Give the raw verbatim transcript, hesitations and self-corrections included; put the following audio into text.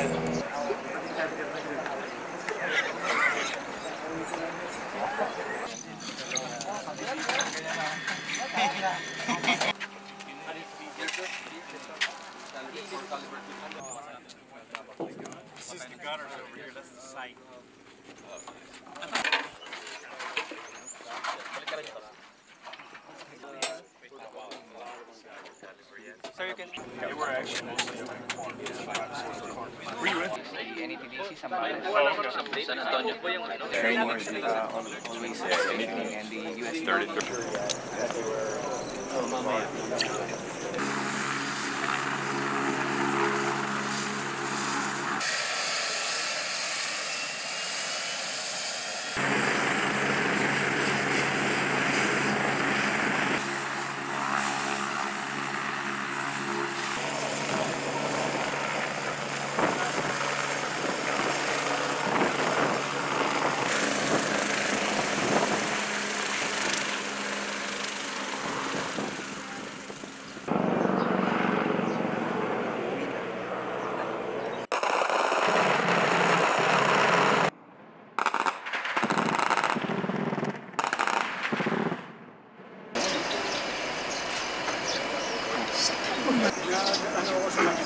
This is the gutters over here, that's the site. So you can... Yeah, we're actually mostly doing corn. Training was uh, on the police uh, meeting and the U S thirty-third. I know what's